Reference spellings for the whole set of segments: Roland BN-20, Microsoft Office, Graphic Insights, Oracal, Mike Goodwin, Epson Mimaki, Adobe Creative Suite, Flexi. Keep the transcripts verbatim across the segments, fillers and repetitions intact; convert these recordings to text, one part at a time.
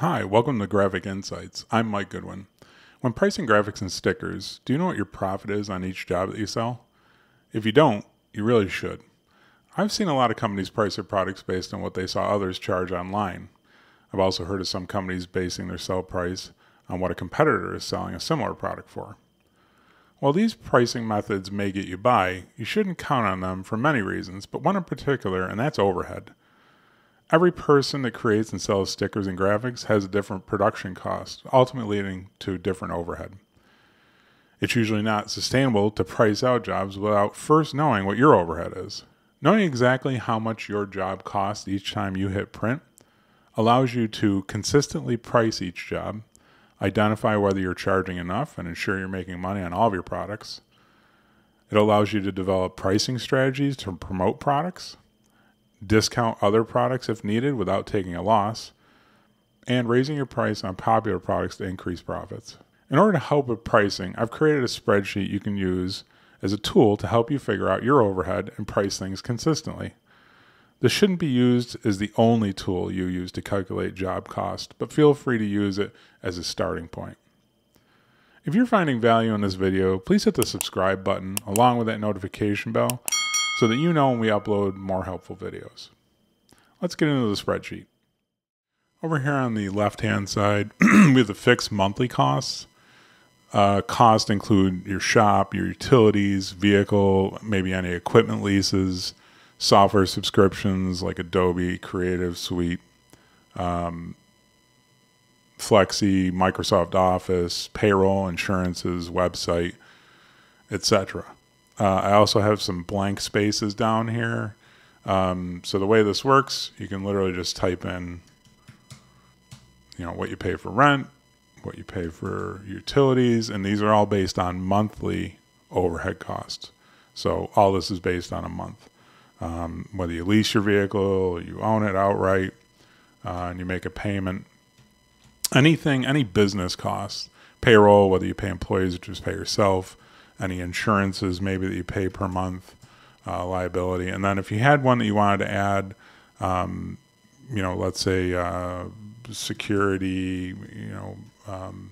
Hi, welcome to Graphic Insights. I'm Mike Goodwin. When pricing graphics and stickers, do you know what your profit is on each job that you sell? If you don't, you really should. I've seen a lot of companies price their products based on what they saw others charge online. I've also heard of some companies basing their sell price on what a competitor is selling a similar product for. While these pricing methods may get you by, you shouldn't count on them for many reasons, but one in particular, and that's overhead. Every person that creates and sells stickers and graphics has a different production cost, ultimately leading to different overhead. It's usually not sustainable to price out jobs without first knowing what your overhead is. Knowing exactly how much your job costs each time you hit print allows you to consistently price each job, identify whether you're charging enough, and ensure you're making money on all of your products. It allows you to develop pricing strategies to promote products, discount other products if needed without taking a loss, and raising your price on popular products to increase profits. In order to help with pricing, I've created a spreadsheet you can use as a tool to help you figure out your overhead and price things consistently. This shouldn't be used as the only tool you use to calculate job cost, but feel free to use it as a starting point. If you're finding value in this video, please hit the subscribe button along with that notification bell so that you know when we upload more helpful videos. Let's get into the spreadsheet. Over here on the left-hand side, we have the fixed monthly costs. Uh, costs include your shop, your utilities, vehicle, maybe any equipment leases, software subscriptions like Adobe Creative Suite, um, Flexi, Microsoft Office, payroll, insurances, website, et cetera. Uh, I also have some blank spaces down here. Um, so the way this works, you can literally just type in, you know, what you pay for rent, what you pay for utilities, and these are all based on monthly overhead costs. So all this is based on a month. Um, whether you lease your vehicle, you own it outright, uh, and you make a payment. Anything, any business costs, payroll, whether you pay employees or just pay yourself, any insurances maybe that you pay per month, uh, liability. And then if you had one that you wanted to add, um, you know, let's say uh, security, you know, um,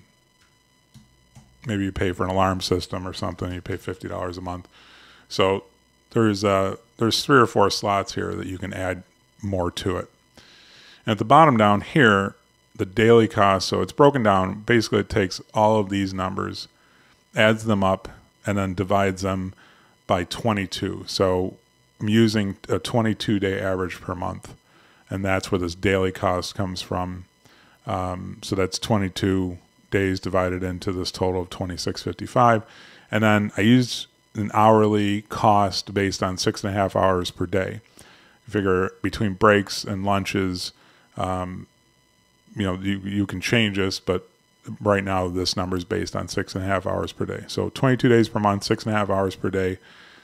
maybe you pay for an alarm system or something, you pay fifty dollars a month. So there's, uh, there's three or four slots here that you can add more to it. And at the bottom down here, the daily cost, so it's broken down. Basically, it takes all of these numbers, adds them up, and then divides them by twenty-two. So I'm using a twenty-two day average per month, and that's where this daily cost comes from. Um, so that's twenty-two days divided into this total of twenty-six fifty-five. And then I used an hourly cost based on six and a half hours per day. You figure between breaks and lunches, um, you know, you, you can change this, but right now this number is based on six and a half hours per day. So twenty-two days per month, six and a half hours per day.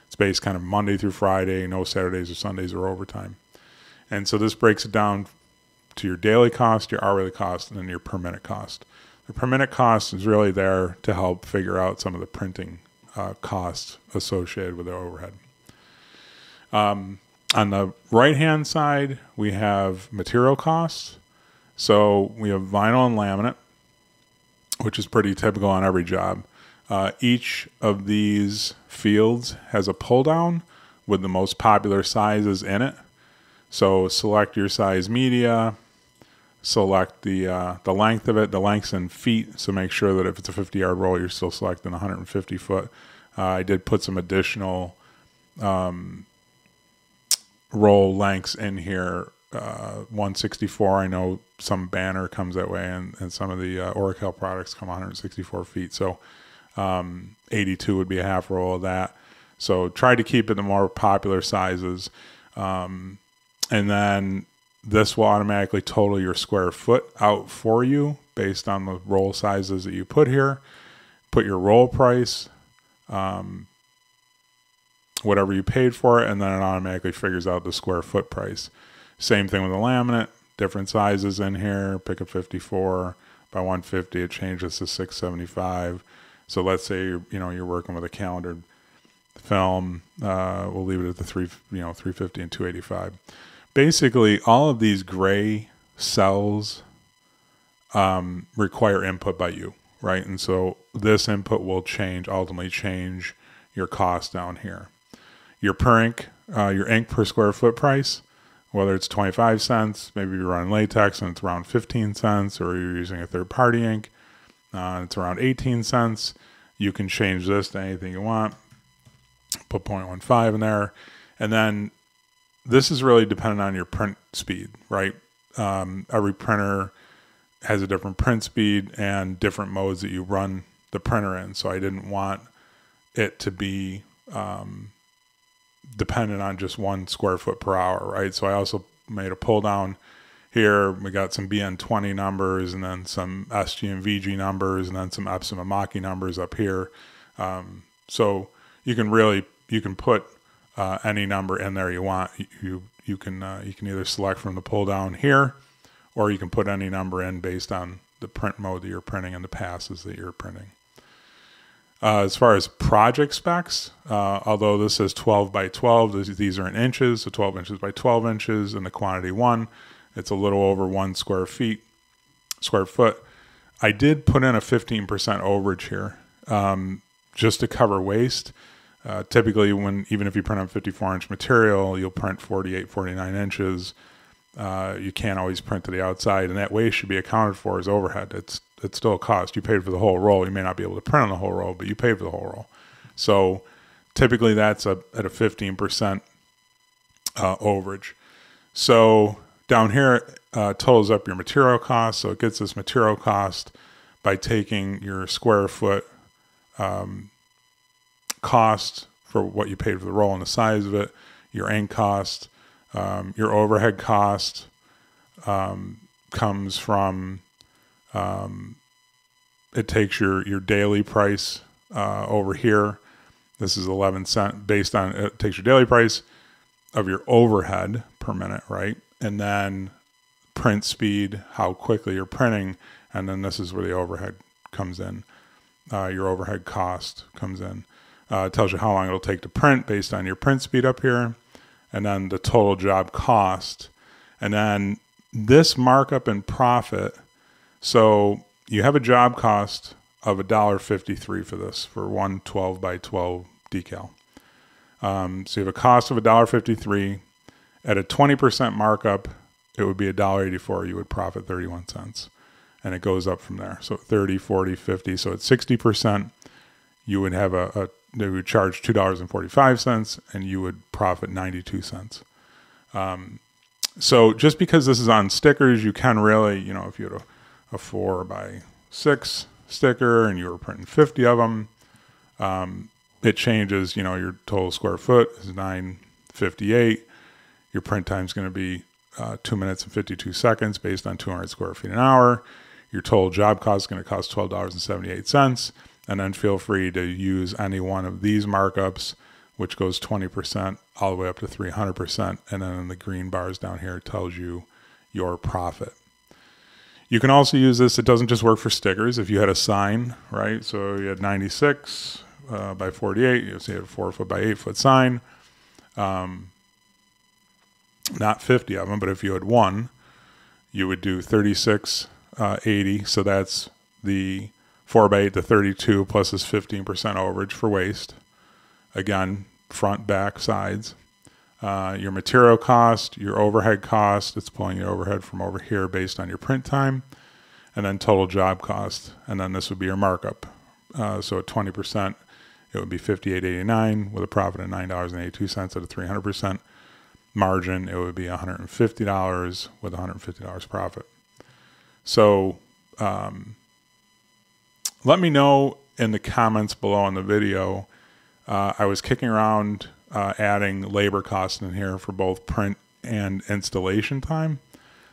It's based kind of Monday through Friday, no Saturdays or Sundays or overtime. And so this breaks it down to your daily cost, your hourly cost, and then your per minute cost. The per minute cost is really there to help figure out some of the printing uh, costs associated with the overhead. Um, on the right-hand side, we have material costs. So we have vinyl and laminate, which is pretty typical on every job. Uh, each of these fields has a pull down with the most popular sizes in it. So select your size media, select the, uh, the length of it, the length's in feet. So make sure that if it's a fifty yard roll, you're still selecting one hundred fifty foot. Uh, I did put some additional um, roll lengths in here. Uh, one sixty-four, I know some banner comes that way, and, and some of the uh, Oracal products come one hundred sixty-four feet. So um, eighty-two would be a half roll of that. So try to keep it the more popular sizes. Um, and then this will automatically total your square foot out for you based on the roll sizes that you put here. Put your roll price, um, whatever you paid for it, and then it automatically figures out the square foot price. Same thing with the laminate, different sizes in here. Pick a fifty-four by one fifty, it changes to six seventy-five. So let's say you're, you know, you're working with a calendared film. Uh, we'll leave it at the three, you know, three fifty and two eighty-five. Basically, all of these gray cells um, require input by you, right? And so this input will change, ultimately change your cost down here. Your per ink, uh, your ink per square foot price, whether it's twenty-five cents, maybe you're running latex and it's around fifteen cents, or you're using a third party ink, uh, it's around eighteen cents. You can change this to anything you want, put zero point one five in there. And then this is really dependent on your print speed, right? Um, every printer has a different print speed and different modes that you run the printer in. So I didn't want it to be um, dependent on just one square foot per hour, right? So I also made a pull down here. We got some B N twenty numbers and then some S G and V G numbers and then some Epson Mimaki numbers up here. Um, so you can really, you can put uh, any number in there you want. You, you, can, uh, you can either select from the pull down here, or you can put any number in based on the print mode that you're printing and the passes that you're printing. Uh, as far as project specs, uh, although this is twelve by twelve, these are in inches, so twelve inches by twelve inches, and the quantity one, it's a little over one square feet, square foot. I did put in a fifteen percent overage here, um, just to cover waste. Uh, typically, when even if you print on fifty-four inch material, you'll print forty-eight, forty-nine inches. Uh, you can't always print to the outside, and that waste should be accounted for as overhead. It's it's still a cost. You paid for the whole roll. You may not be able to print on the whole roll, but you paid for the whole roll. So typically that's a, at a fifteen percent uh, overage. So down here, uh, totals up your material cost. So it gets this material cost by taking your square foot um, cost for what you paid for the roll and the size of it, your ink cost, um, your overhead cost um, comes from Um, it takes your, your daily price, uh, over here. This is eleven cent based on, it takes your daily price of your overhead per minute, right? And then print speed, how quickly you're printing. And then this is where the overhead comes in. Uh, your overhead cost comes in, uh, it tells you how long it'll take to print based on your print speed up here. And then the total job cost. And then this markup and profit. So you have a job cost of one dollar fifty-three for this, for one twelve by twelve decal. Um, so you have a cost of one dollar fifty-three. At a twenty percent markup, it would be one dollar eighty-four. You would profit thirty-one cents. And it goes up from there. So thirty, forty, fifty. So at sixty percent, you would have a, a they would charge two dollars and forty-five cents, and you would profit ninety-two cents. Um, so just because this is on stickers, you can really, you know, if you had a a four by six sticker and you were printing fifty of them, um, it changes, you know, your total square foot is nine fifty-eight. Your print time is going to be uh, two minutes and fifty-two seconds based on two hundred square feet an hour. Your total job cost is going to cost twelve dollars and seventy-eight cents. And then feel free to use any one of these markups, which goes twenty percent all the way up to three hundred percent. And then in the green bars down here, it tells you your profit. You can also use this. It doesn't just work for stickers. If you had a sign, right? So you had ninety-six uh, by forty-eight. You had a four foot by eight foot sign. Um, not fifty of them, but if you had one, you would do thirty-six, eighty. So that's the four by eight to thirty-two plus this fifteen percent overage for waste. Again, front, back, sides. Uh, your material cost, your overhead cost, it's pulling your overhead from over here based on your print time, and then total job cost, and then this would be your markup. Uh, so at twenty percent, it would be fifty-eight eighty-nine with a profit of nine dollars and eighty-two cents. At a three hundred percent margin, it would be one hundred fifty dollars with one hundred fifty dollars profit. So um, let me know in the comments below on the video. Uh, I was kicking around Uh, adding labor costs in here for both print and installation time.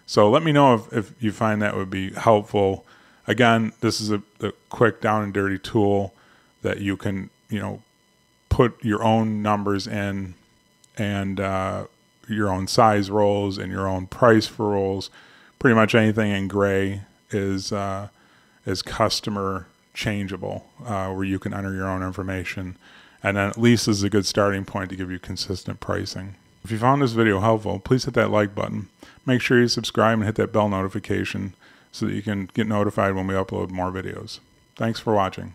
So let me know if, if you find that would be helpful. Again, this is a, a quick down and dirty tool that you can, you know, put your own numbers in and uh, your own size rolls and your own price for rolls. Pretty much anything in gray is, uh, is customer changeable, uh, where you can enter your own information. And then at least this is a good starting point to give you consistent pricing. If you found this video helpful, please hit that like button. Make sure you subscribe and hit that bell notification so that you can get notified when we upload more videos. Thanks for watching.